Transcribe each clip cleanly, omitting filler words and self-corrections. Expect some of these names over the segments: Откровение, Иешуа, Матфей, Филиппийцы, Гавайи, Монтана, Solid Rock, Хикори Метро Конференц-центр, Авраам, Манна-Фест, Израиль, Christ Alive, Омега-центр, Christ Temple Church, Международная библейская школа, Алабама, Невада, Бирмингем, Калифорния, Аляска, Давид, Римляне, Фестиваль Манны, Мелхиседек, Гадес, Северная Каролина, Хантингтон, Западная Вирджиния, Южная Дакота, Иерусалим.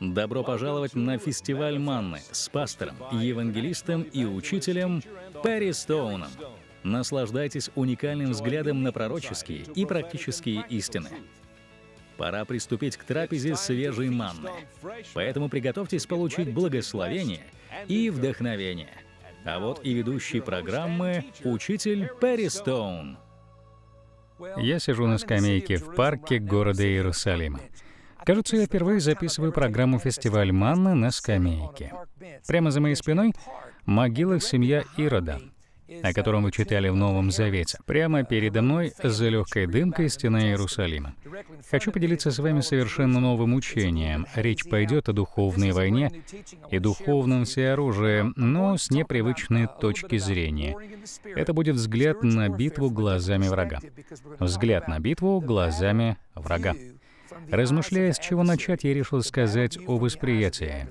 Добро пожаловать на фестиваль Манны с пастором, евангелистом и учителем Перри Стоуном. Наслаждайтесь уникальным взглядом на пророческие и практические истины. Пора приступить к трапезе свежей манны. Поэтому приготовьтесь получить благословение и вдохновение. А вот и ведущий программы учитель Перри Стоун. Я сижу на скамейке в парке города Иерусалима. Кажется, я впервые записываю программу «Фестиваль Манны» на скамейке. Прямо за моей спиной могила семья Ирода, о котором вы читали в Новом Завете. Прямо передо мной, за легкой дымкой, стена Иерусалима. Хочу поделиться с вами совершенно новым учением. Речь пойдет о духовной войне и духовном всеоружии, но с непривычной точки зрения. Это будет взгляд на битву глазами врага. Взгляд на битву глазами врага. Размышляя, с чего начать, я решил сказать о восприятии.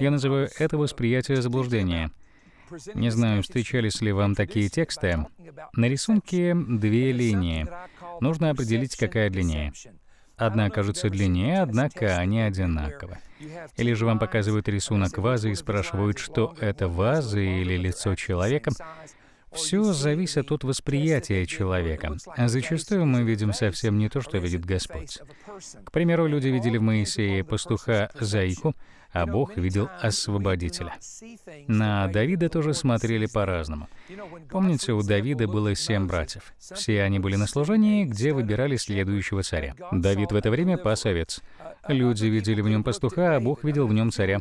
Я называю это восприятие заблуждения. Не знаю, встречались ли вам такие тексты. На рисунке две линии. Нужно определить, какая длиннее. Одна кажется длиннее, однако они одинаковы. Или же вам показывают рисунок вазы и спрашивают, что это ваза или лицо человека. Все зависит от восприятия человека. Зачастую мы видим совсем не то, что видит Господь. К примеру, люди видели в Моисее пастуха Заику, а Бог видел Освободителя. На Давида тоже смотрели по-разному. Помните, у Давида было 7 братьев. Все они были на служении, где выбирали следующего царя. Давид в это время пас овец. Люди видели в нем пастуха, а Бог видел в нем царя.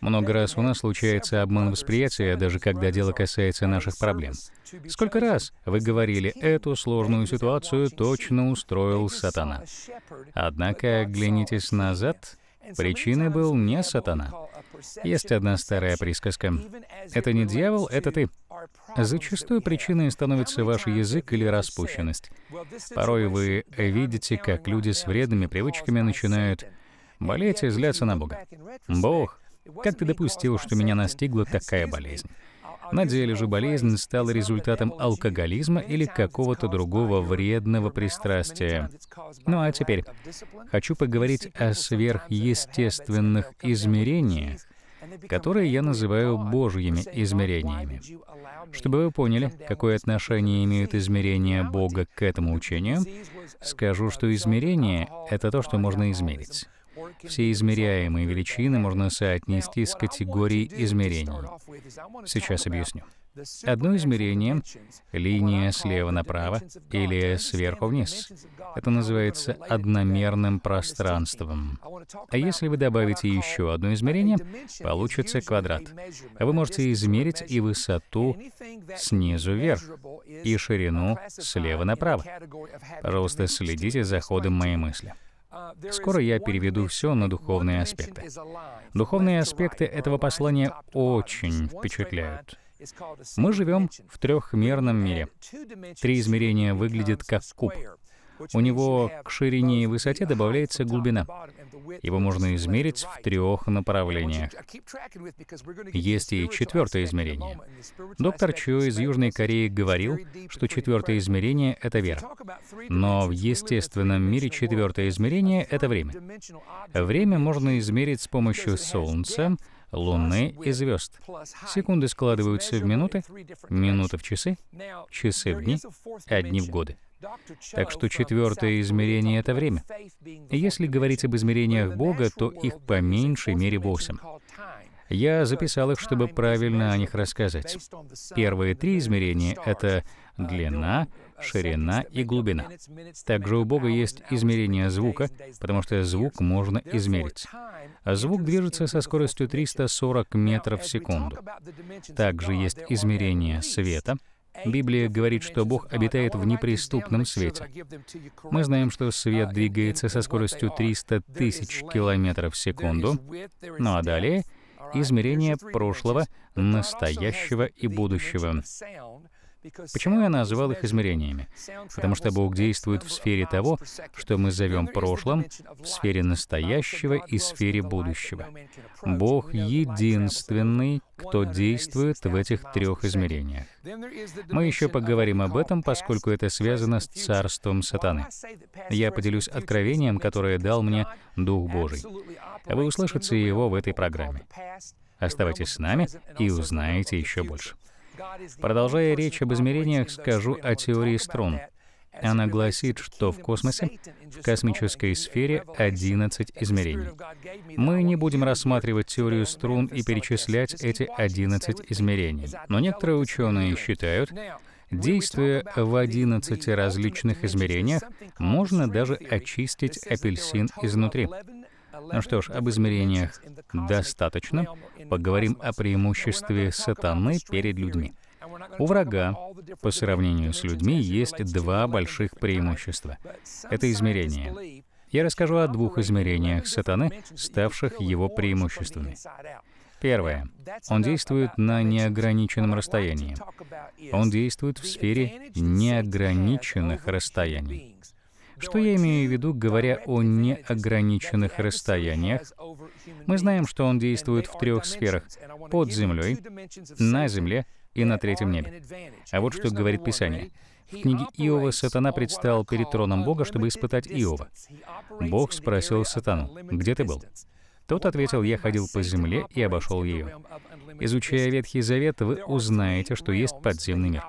Много раз у нас случается обман восприятия, даже когда дело касается наших проблем. Сколько раз вы говорили, эту сложную ситуацию точно устроил сатана. Однако, оглянитесь назад. Причиной был не сатана. Есть одна старая присказка. Это не дьявол, это ты. Зачастую причиной становится ваш язык или распущенность. Порой вы видите, как люди с вредными привычками начинают болеть и зляться на Бога. Бог, как ты допустил, что меня настигла такая болезнь? На деле же болезнь стала результатом алкоголизма или какого-то другого вредного пристрастия. Ну а теперь хочу поговорить о сверхъестественных измерениях, которые я называю Божьими измерениями. Чтобы вы поняли, какое отношение имеют измерения Бога к этому учению, скажу, что измерение — это то, что можно измерить. Все измеряемые величины можно соотнести с категорией измерений. Сейчас объясню. Одно измерение — линия слева направо или сверху вниз. Это называется одномерным пространством. А если вы добавите еще одно измерение, получится квадрат. Вы можете измерить и высоту снизу вверх, и ширину слева направо. Пожалуйста, следите за ходом моей мысли. Скоро я переведу все на духовные аспекты. Духовные аспекты этого послания очень впечатляют. Мы живем в трехмерном мире. Три измерения выглядят как куб. У него к ширине и высоте добавляется глубина. Его можно измерить в 3 направлениях. Есть и 4-е измерение. Доктор Чо из Южной Кореи говорил, что 4-е измерение — это вера. Но в естественном мире 4-е измерение — это время. Время можно измерить с помощью Солнца, Луны и звезд. Секунды складываются в минуты, минуты в часы, часы в дни, а дни в годы. Так что 4-е измерение — это время. Если говорить об измерениях Бога, то их по меньшей мере 8. Я записал их, чтобы правильно о них рассказать. Первые 3 измерения — это длина, ширина и глубина. Также у Бога есть измерение звука, потому что звук можно измерить. Звук движется со скоростью 340 метров в секунду. Также есть измерение света. Библия говорит, что Бог обитает в неприступном свете. Мы знаем, что свет двигается со скоростью 300 000 километров в секунду. Ну а далее — измерение прошлого, настоящего и будущего. Почему я назвал их измерениями? Потому что Бог действует в сфере того, что мы зовем прошлым, в сфере настоящего и сфере будущего. Бог единственный, кто действует в этих трех измерениях. Мы еще поговорим об этом, поскольку это связано с царством сатаны. Я поделюсь откровением, которое дал мне Дух Божий. Вы услышите его в этой программе. Оставайтесь с нами и узнаете еще больше. Продолжая речь об измерениях, скажу о теории струн. Она гласит, что в космосе, в космической сфере 11 измерений. Мы не будем рассматривать теорию струн и перечислять эти 11 измерений. Но некоторые ученые считают, действуя в 11 различных измерениях, можно даже очистить апельсин изнутри. Ну что ж, об измерениях достаточно. Поговорим о преимуществе сатаны перед людьми. У врага, по сравнению с людьми, есть два больших преимущества. Это измерения. Я расскажу о двух измерениях сатаны, ставших его преимуществами. Первое. Он действует на неограниченном расстоянии. Он действует в сфере неограниченных расстояний. Что я имею в виду, говоря о неограниченных расстояниях? Мы знаем, что он действует в трех сферах — под землей, на земле и на третьем небе. А вот что говорит Писание. В книге Иова сатана предстал перед троном Бога, чтобы испытать Иова. Бог спросил сатану: «Где ты был?» Тот ответил: «Я ходил по земле и обошел ее». Изучая Ветхий Завет, вы узнаете, что есть подземный мир.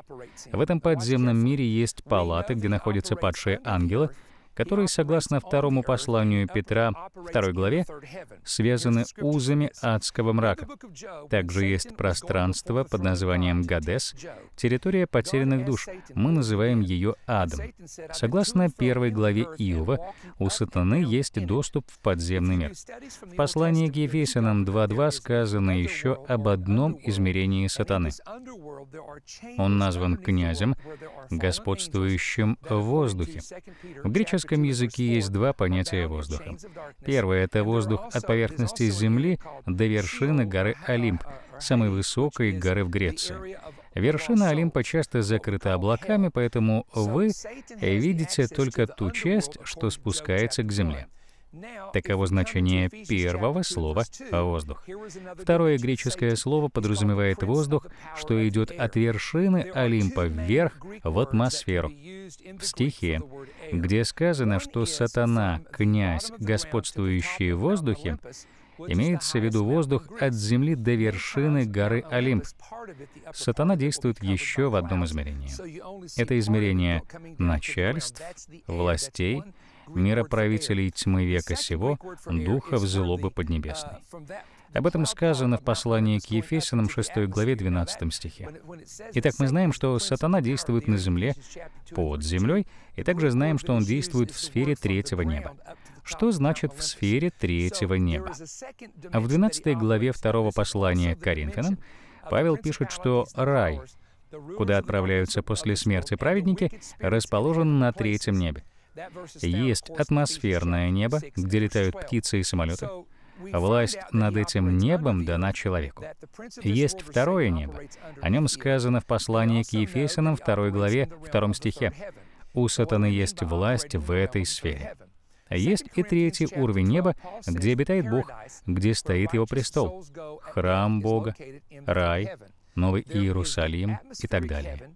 В этом подземном мире есть палаты, где находятся падшие ангелы, которые, согласно второму посланию Петра, 2 главе, связаны узами адского мрака. Также есть пространство под названием Гадес, территория потерянных душ. Мы называем ее адом. Согласно 1 главе Иова, у сатаны есть доступ в подземный мир. В послании к Ефесянам 2.2 сказано еще об одном измерении сатаны. Он назван князем, господствующим в воздухе. В греческом языке есть два понятия воздуха. Первое — это воздух от поверхности Земли до вершины горы Олимп, самой высокой горы в Греции. Вершина Олимпа часто закрыта облаками, поэтому вы видите только ту часть, что спускается к земле. Таково значение первого слова «воздух». Второе греческое слово подразумевает воздух, что идет от вершины Олимпа вверх в атмосферу. В стихе, где сказано, что сатана, князь, господствующий в воздухе, имеется в виду воздух от земли до вершины горы Олимп. Сатана действует еще в одном измерении. Это измерение начальств, властей, мироправителей тьмы века сего, духов злобы поднебесной. Об этом сказано в послании к Ефесянам 6 главе 12 стихе. Итак, мы знаем, что сатана действует на земле, под землей, и также знаем, что он действует в сфере третьего неба. Что значит «в сфере третьего неба»? В 12 главе 2 послания к Коринфянам Павел пишет, что рай, куда отправляются после смерти праведники, расположен на третьем небе. Есть атмосферное небо, где летают птицы и самолеты. Власть над этим небом дана человеку. Есть второе небо. О нем сказано в послании к Ефесянам 2 главе 2 стихе. У сатаны есть власть в этой сфере. Есть и третий уровень неба, где обитает Бог, где стоит его престол, храм Бога, рай, Новый Иерусалим и так далее.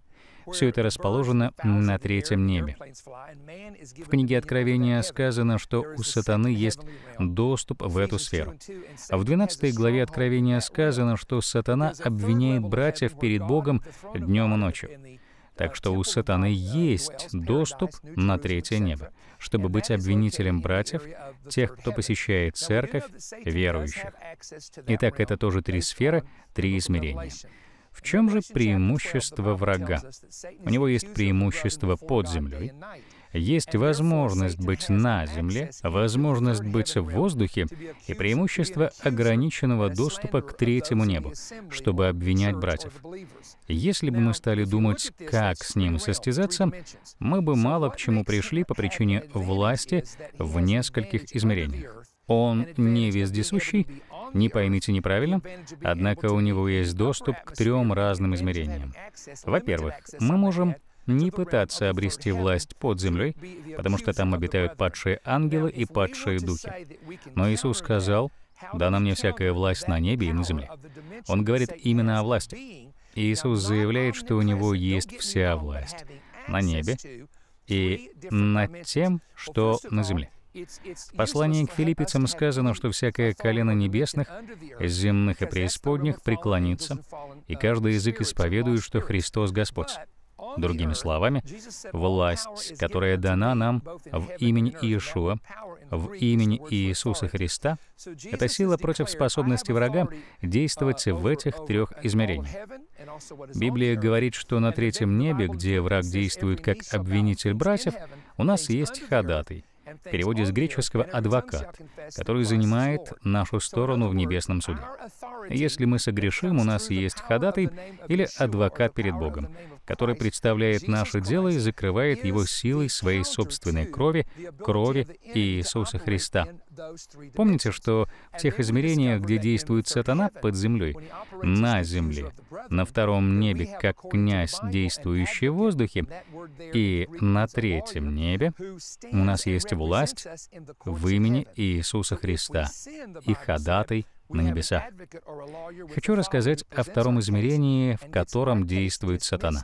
Все это расположено на третьем небе. В книге Откровения сказано, что у сатаны есть доступ в эту сферу. В 12 главе Откровения сказано, что сатана обвиняет братьев перед Богом днем и ночью. Так что у сатаны есть доступ на третье небо, чтобы быть обвинителем братьев, тех, кто посещает церковь, верующих. Итак, это тоже три сферы, три измерения. В чем же преимущество врага? У него есть преимущество под землей, есть возможность быть на земле, возможность быть в воздухе и преимущество ограниченного доступа к третьему небу, чтобы обвинять братьев. Если бы мы стали думать, как с ним состязаться, мы бы мало к чему пришли по причине власти в нескольких измерениях. Он не вездесущий, Не поймите неправильно, однако у него есть доступ к трем разным измерениям. Во-первых, мы можем не пытаться обрести власть под землей, потому что там обитают падшие ангелы и падшие духи. Но Иисус сказал: «Дана мне всякая власть на небе и на земле». Он говорит именно о власти. Иисус заявляет, что у него есть вся власть на небе и над тем, что на земле. В послании к филиппийцам сказано, что всякое колено небесных, земных и преисподних преклонится, и каждый язык исповедует, что Христос Господь. Другими словами, власть, которая дана нам в имени Иешуа, в имени Иисуса Христа, это сила против способности врага действовать в этих трех измерениях. Библия говорит, что на третьем небе, где враг действует как обвинитель братьев, у нас есть ходатай, в переводе с греческого «адвокат», который занимает нашу сторону в небесном суде. Если мы согрешим, у нас есть ходатай или адвокат перед Богом, который представляет наше дело и закрывает его силой своей собственной крови, крови Иисуса Христа. Помните, что в тех измерениях, где действует сатана под землей, на земле, на втором небе, как князь, действующий в воздухе, и на третьем небе, у нас есть власть в имени Иисуса Христа и ходатай на небесах. Хочу рассказать о втором измерении, в котором действует сатана.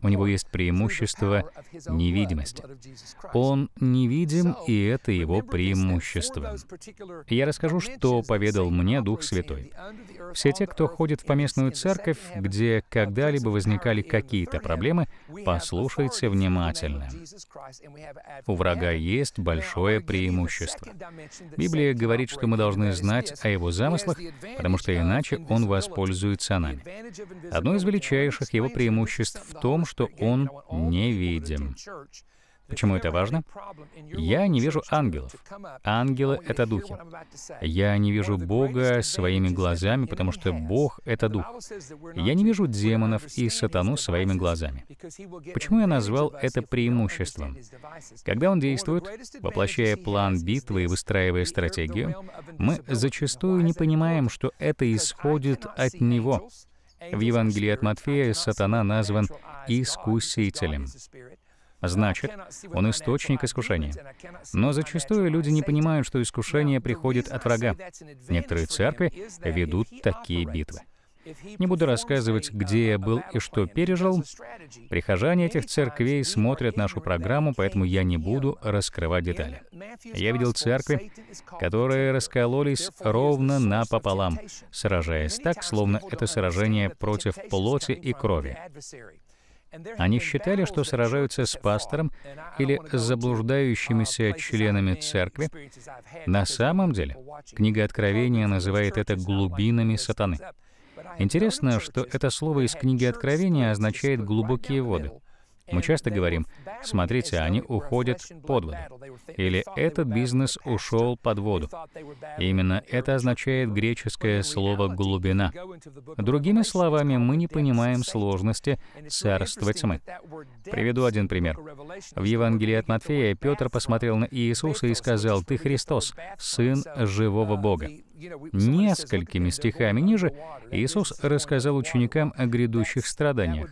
У него есть преимущество невидимости. Он невидим, и это его преимущество. Я расскажу, что поведал мне Дух Святой. Все те, кто ходит в поместную церковь, где когда-либо возникали какие-то проблемы, послушайте внимательно. У врага есть большое преимущество. Библия говорит, что мы должны знать о его замыслах, потому что иначе он воспользуется нами. Одно из величайших его преимуществ в том, что он невидим. Почему это важно? Я не вижу ангелов. Ангелы — это духи. Я не вижу Бога своими глазами, потому что Бог — это дух. Я не вижу демонов и сатану своими глазами. Почему я назвал это преимуществом? Когда он действует, воплощая план битвы и выстраивая стратегию, мы зачастую не понимаем, что это исходит от него. В Евангелии от Матфея сатана назван искусителем. Значит, он источник искушения. Но зачастую люди не понимают, что искушение приходит от врага. Некоторые церкви ведут такие битвы. Не буду рассказывать, где я был и что пережил. Прихожане этих церквей смотрят нашу программу, поэтому я не буду раскрывать детали. Я видел церкви, которые раскололись ровно напополам, сражаясь так, словно это сражение против плоти и крови. Они считали, что сражаются с пастором или заблуждающимися членами церкви. На самом деле, книга Откровения называет это глубинами сатаны. Интересно, что это слово из книги Откровения означает «глубокие воды». Мы часто говорим: смотрите, они уходят под воду. Или этот бизнес ушел под воду. Именно это означает греческое слово «глубина». Другими словами, мы не понимаем сложности царства тьмы. Приведу один пример. В Евангелии от Матфея Петр посмотрел на Иисуса и сказал: «Ты Христос, Сын живого Бога». Несколькими стихами ниже Иисус рассказал ученикам о грядущих страданиях.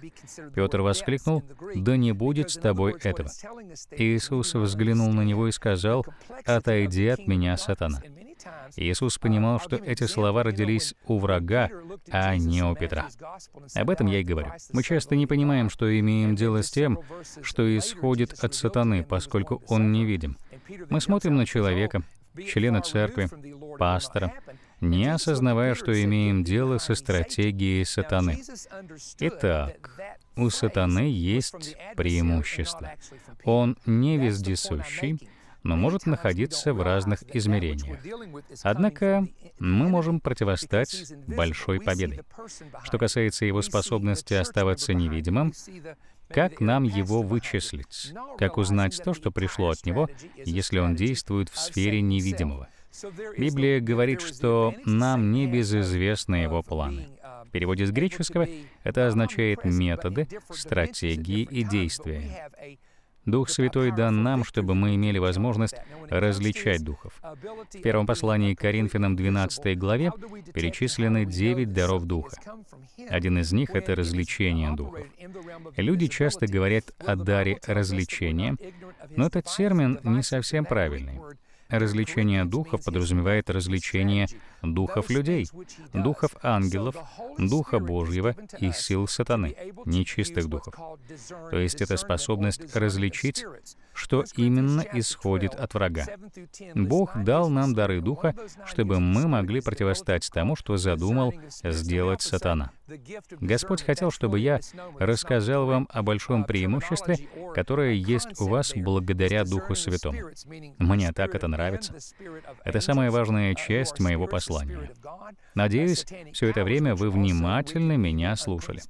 Петр воскликнул: «Да не будет с тобой этого». Иисус взглянул на него и сказал: «Отойди от меня, сатана». Иисус понимал, что эти слова родились у врага, а не у Петра. Об этом я и говорю. Мы часто не понимаем, что имеем дело с тем, что исходит от сатаны, поскольку он невидим. Мы смотрим на человека, члена церкви, пастора, не осознавая, что имеем дело со стратегией сатаны. Итак, у сатаны есть преимущество. Он не вездесущий, но может находиться в разных измерениях. Однако мы можем противостать большой победе. Что касается его способности оставаться невидимым, как нам его вычислить? Как узнать то, что пришло от него, если он действует в сфере невидимого? Библия говорит, что нам небезызвестны его планы. В переводе с греческого это означает методы, стратегии и действия. Дух Святой дан нам, чтобы мы имели возможность различать духов. В первом послании к Коринфянам 12 главе перечислены 9 даров Духа. Один из них — это различение духов. Люди часто говорят о даре различения, но этот термин не совсем правильный. Различение духов подразумевает различение духов людей, духов ангелов, духа Божьего и сил сатаны, нечистых духов. То есть это способность различить, что именно исходит от врага. Бог дал нам дары духа, чтобы мы могли противостать тому, что задумал сделать сатана. Господь хотел, чтобы я рассказал вам о большом преимуществе, которое есть у вас благодаря Духу Святому. Мне так это нравится. Это самая важная часть моего послания. Надеюсь, все это время вы внимательно меня слушали.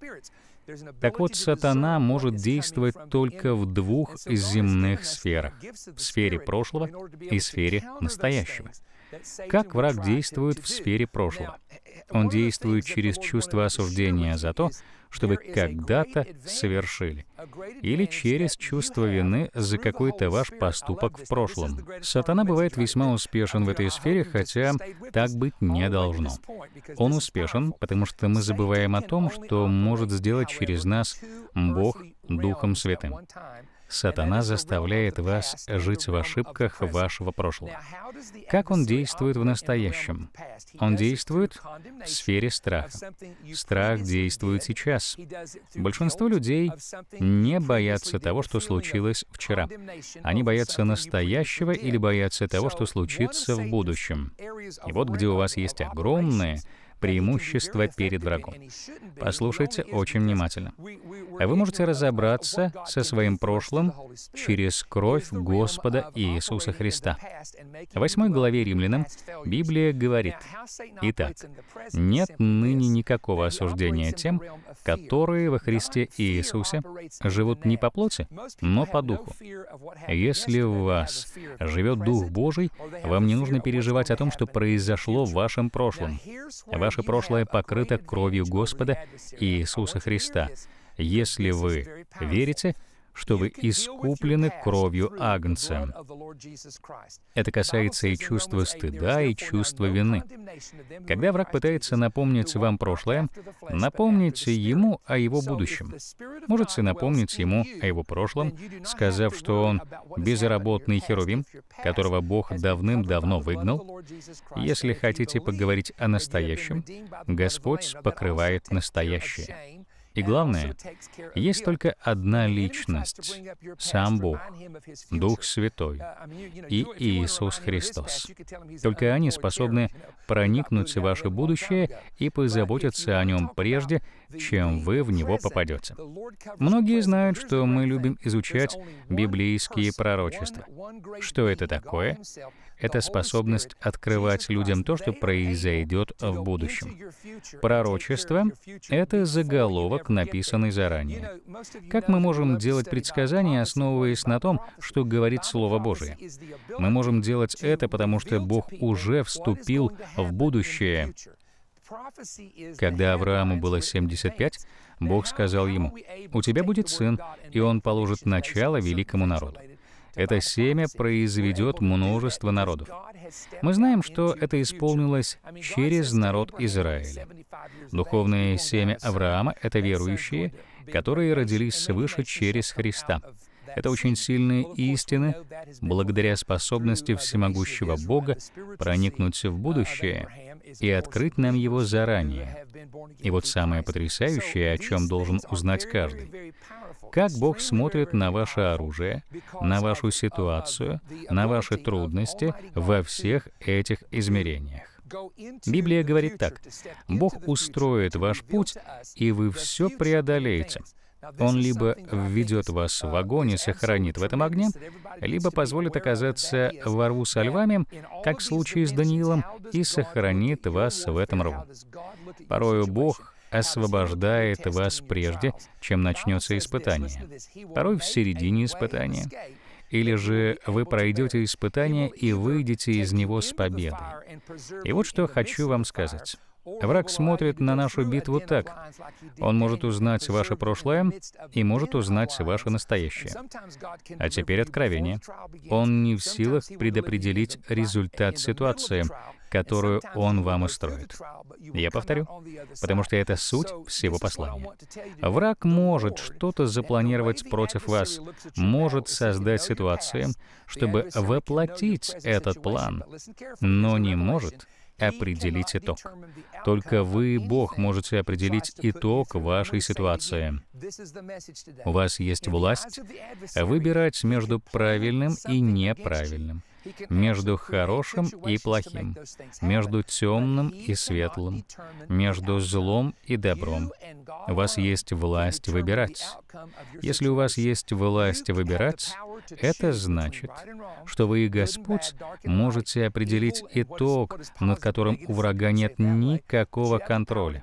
Так вот, сатана может действовать только в двух земных сферах — в сфере прошлого и сфере настоящего. Как враг действует в сфере прошлого? Он действует через чувство осуждения за то, что вы когда-то совершили, или через чувство вины за какой-то ваш поступок в прошлом. Сатана бывает весьма успешен в этой сфере, хотя так быть не должно. Он успешен, потому что мы забываем о том, что может сделать через нас Бог Духом Святым. Сатана заставляет вас жить в ошибках вашего прошлого. Как он действует в настоящем? Он действует в сфере страха. Страх действует сейчас. Большинство людей не боятся того, что случилось вчера. Они боятся настоящего или боятся того, что случится в будущем. И вот где у вас есть огромное преимущество перед врагом. Послушайте очень внимательно. Вы можете разобраться со своим прошлым через кровь Господа Иисуса Христа. В 8 главе Римлянам Библия говорит: «Итак, нет ныне никакого осуждения тем, которые во Христе Иисусе живут не по плоти, но по духу». Если в вас живет Дух Божий, вам не нужно переживать о том, что произошло в вашем прошлом. Ваше прошлое покрыто кровью Господа Иисуса Христа, если вы верите, что вы искуплены кровью Агнца. Это касается и чувства стыда, и чувства вины. Когда враг пытается напомнить вам прошлое, напомните ему о его будущем. Можете напомнить ему о его прошлом, сказав, что он безработный херувим, которого Бог давным-давно выгнал. Если хотите поговорить о настоящем, Господь покрывает настоящее. И главное, есть только одна Личность — Сам Бог, Дух Святой и Иисус Христос. Только они способны проникнуть в ваше будущее и позаботиться о нем прежде, чем вы в него попадете. Многие знают, что мы любим изучать библейские пророчества. Что это такое? Это способность открывать людям то, что произойдет в будущем. Пророчество — это заголовок, написанный заранее. Как мы можем делать предсказания, основываясь на том, что говорит Слово Божие? Мы можем делать это, потому что Бог уже вступил в будущее. Когда Аврааму было 75, Бог сказал ему: «У тебя будет сын, и он положит начало великому народу. Это семя произведет множество народов». Мы знаем, что это исполнилось через народ Израиля. Духовное семя Авраама — это верующие, которые родились свыше через Христа. Это очень сильные истины, благодаря способности всемогущего Бога проникнуть в будущее и открыть нам его заранее. И вот самое потрясающее, о чем должен узнать каждый. Как Бог смотрит на ваше оружие, на вашу ситуацию, на ваши трудности во всех этих измерениях. Библия говорит так: «Бог устроит ваш путь, и вы все преодолеете». Он либо введет вас в огонь и сохранит в этом огне, либо позволит оказаться во рву со львами, как в случае с Даниилом, и сохранит вас в этом рву. Порою Бог освобождает вас прежде, чем начнется испытание, порой в середине испытания. Или же вы пройдете испытание и выйдете из него с победой. И вот что хочу вам сказать. Враг смотрит на нашу битву так. Он может узнать ваше прошлое и может узнать ваше настоящее. А теперь откровение. Он не в силах предопределить результат ситуации, которую он вам устроит. Я повторю, потому что это суть всего послания. Враг может что-то запланировать против вас, может создать ситуации, чтобы воплотить этот план, но не может определить итог. Только вы, Бог, можете определить итог вашей ситуации. У вас есть власть выбирать между правильным и неправильным, между хорошим и плохим, между темным и светлым, между злом и добром. У вас есть власть выбирать. Если у вас есть власть выбирать, это значит, что вы и Господь можете определить итог, над которым у врага нет никакого контроля.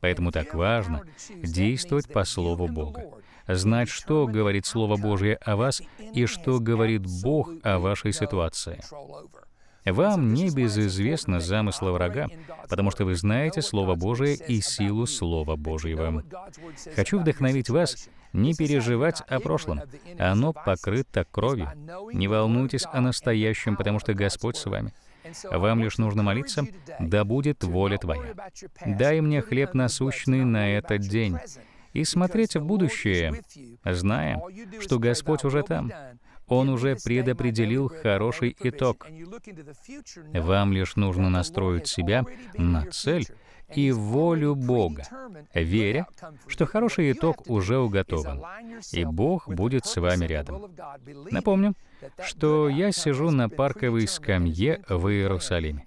Поэтому так важно действовать по Слову Бога, знать, что говорит Слово Божье о вас и что говорит Бог о вашей ситуации. Вам не безизвестны замыслы врага, потому что вы знаете Слово Божие и силу Слова Божьего. Хочу вдохновить вас не переживать о прошлом. Оно покрыто кровью. Не волнуйтесь о настоящем, потому что Господь с вами. Вам лишь нужно молиться, да будет воля Твоя. Дай мне хлеб насущный на этот день. И смотреть в будущее, зная, что Господь уже там. Он уже предопределил хороший итог. Вам лишь нужно настроить себя на цель и волю Бога, веря, что хороший итог уже уготован, и Бог будет с вами рядом. Напомню, что я сижу на парковой скамье в Иерусалиме.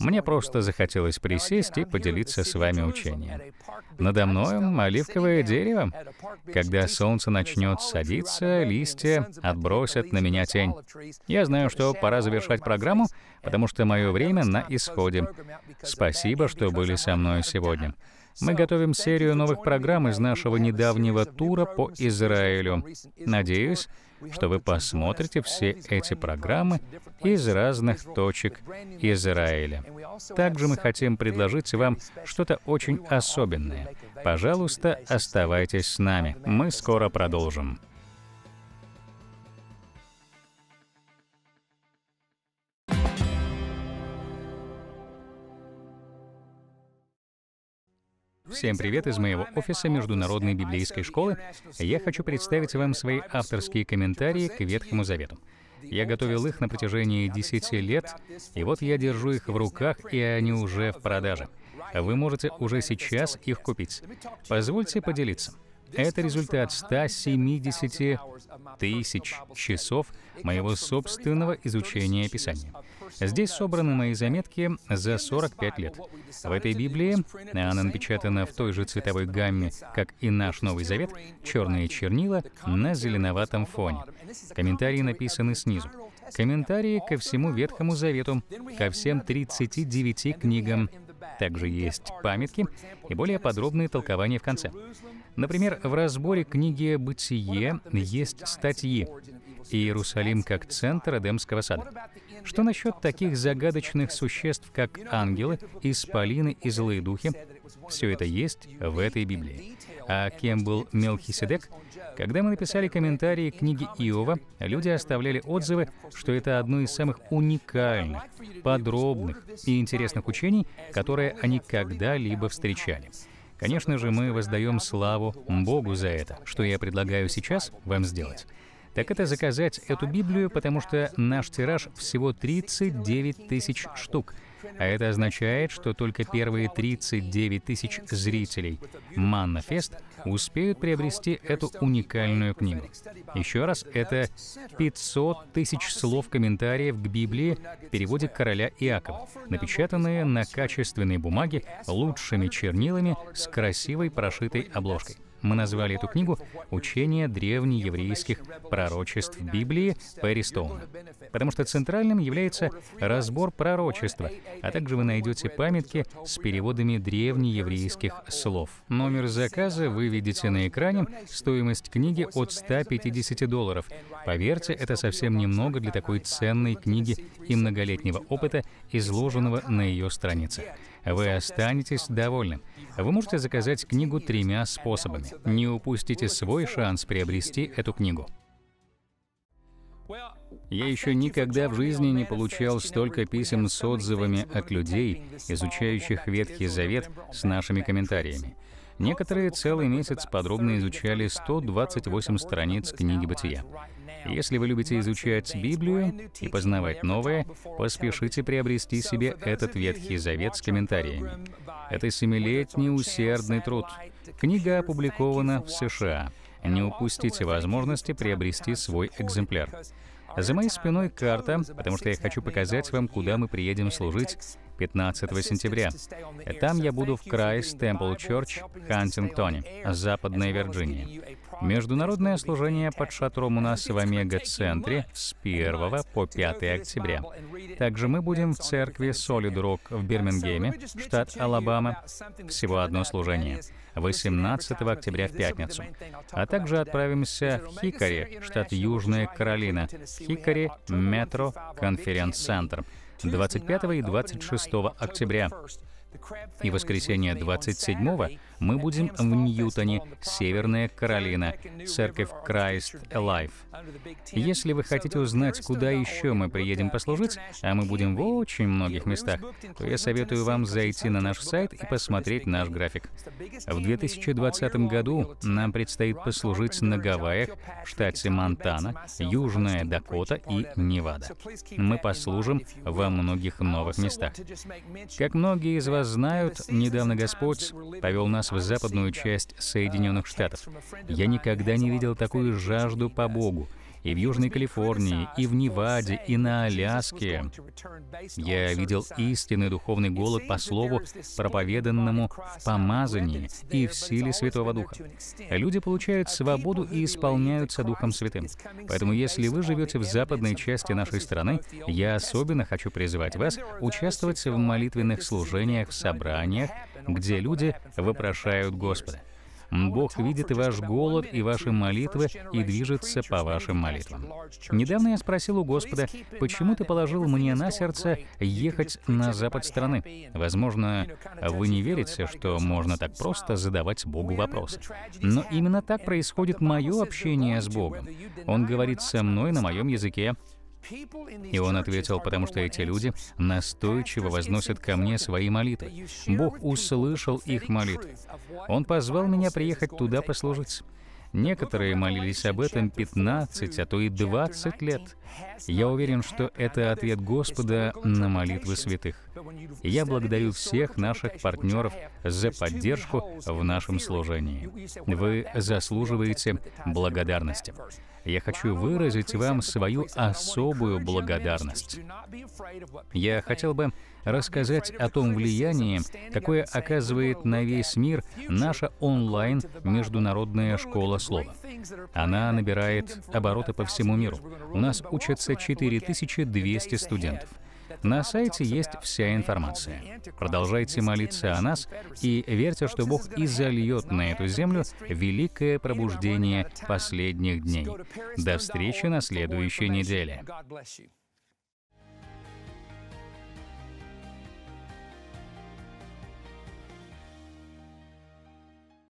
Мне просто захотелось присесть и поделиться с вами учением. Надо мною оливковое дерево. Когда солнце начнет садиться, листья отбросят на меня тень. Я знаю, что пора завершать программу, потому что мое время на исходе. Спасибо, что были со мной сегодня. Мы готовим серию новых программ из нашего недавнего тура по Израилю. Надеюсь, что вы посмотрите все эти программы из разных точек Израиля. Также мы хотим предложить вам что-то очень особенное. Пожалуйста, оставайтесь с нами. Мы скоро продолжим. Всем привет из моего офиса Международной библейской школы. Я хочу представить вам свои авторские комментарии к Ветхому Завету. Я готовил их на протяжении 10 лет, и вот я держу их в руках, и они уже в продаже. Вы можете уже сейчас их купить. Позвольте поделиться. Это результат 170 тысяч часов моего собственного изучения Писания. Здесь собраны мои заметки за 45 лет. В этой Библии, она напечатана в той же цветовой гамме, как и наш Новый Завет, черные чернила на зеленоватом фоне. Комментарии написаны снизу. Комментарии ко всему Ветхому Завету, ко всем 39 книгам. Также есть памятки и более подробные толкования в конце. Например, в разборе книги «Бытие» есть статьи «Иерусалим как центр Эдемского сада». Что насчет таких загадочных существ, как ангелы, исполины и злые духи? Все это есть в этой Библии. А кем был Мелхиседек? Когда мы написали комментарии книги Иова, люди оставляли отзывы, что это одно из самых уникальных, подробных и интересных учений, которые они когда-либо встречали. Конечно же, мы воздаем славу Богу за это. Что я предлагаю сейчас вам сделать? Так это заказать эту Библию, потому что наш тираж всего 39 тысяч штук. А это означает, что только первые 39 тысяч зрителей Манна-Фест успеют приобрести эту уникальную книгу. Еще раз, это 500 тысяч слов комментариев к Библии в переводе короля Иакова, напечатанные на качественной бумаге лучшими чернилами с красивой прошитой обложкой. Мы назвали эту книгу «Учение древнееврейских пророчеств Библии» Перри Стоуна, потому что центральным является разбор пророчества, а также вы найдете памятки с переводами древнееврейских слов. Номер заказа вы видите на экране, стоимость книги от $150. Поверьте, это совсем немного для такой ценной книги и многолетнего опыта, изложенного на ее страницах. Вы останетесь довольным. Вы можете заказать книгу 3 способами. Не упустите свой шанс приобрести эту книгу. Я еще никогда в жизни не получал столько писем с отзывами от людей, изучающих Ветхий Завет, с нашими комментариями. Некоторые целый месяц подробно изучали 128 страниц книги Бытия. Если вы любите изучать Библию и познавать новое, поспешите приобрести себе этот Ветхий Завет с комментариями. Это 7-летний усердный труд. Книга опубликована в США. Не упустите возможности приобрести свой экземпляр. За моей спиной карта, потому что я хочу показать вам, куда мы приедем служить 15 сентября. Там я буду в Christ Temple Church в Хантингтоне, Западная Вирджиния. Международное служение под шатром у нас в Омега-центре с 1 по 5 октября. Также мы будем в церкви Solid Rock в Бирмингеме, штат Алабама. Всего одно служение. 18 октября в пятницу. А также отправимся в Хикори, штат Южная Каролина, Хикори Метро Конференц-центр 25 и 26 октября. И в воскресенье 27-го мы будем в Ньютоне, Северная Каролина, церковь Christ Alive. Если вы хотите узнать, куда еще мы приедем послужить, а мы будем в очень многих местах, то я советую вам зайти на наш сайт и посмотреть наш график. В 2020 году нам предстоит послужить на Гавайях, в штате Монтана, Южная Дакота и Невада. Мы послужим во многих новых местах. Как многие из вас знают, недавно Господь повел нас в западную часть Соединенных Штатов. Я никогда не видел такую жажду по Богу. И в Южной Калифорнии, и в Неваде, и на Аляске. Я видел истинный духовный голод по слову, проповеданному в помазании и в силе Святого Духа. Люди получают свободу и исполняются Духом Святым. Поэтому, если вы живете в западной части нашей страны, я особенно хочу призвать вас участвовать в молитвенных служениях, в собраниях, где люди вопрошают Господа. Бог видит ваш голод и ваши молитвы и движется по вашим молитвам. Недавно я спросил у Господа, почему ты положил мне на сердце ехать на запад страны? Возможно, вы не верите, что можно так просто задавать Богу вопросы. Но именно так происходит мое общение с Богом. Он говорит со мной на моем языке. И он ответил, потому что эти люди настойчиво возносят ко мне свои молитвы. Бог услышал их молитвы. Он позвал меня приехать туда послужить. Некоторые молились об этом 15, а то и 20 лет. Я уверен, что это ответ Господа на молитвы святых. Я благодарю всех наших партнеров за поддержку в нашем служении. Вы заслуживаете благодарности. Я хочу выразить вам свою особую благодарность. Я хотел бы рассказать о том влиянии, какое оказывает на весь мир наша онлайн международная школа слова. Она набирает обороты по всему миру. У нас учатся 4200 студентов. На сайте есть вся информация. Продолжайте молиться о нас и верьте, что Бог изольет на эту землю великое пробуждение последних дней. До встречи на следующей неделе.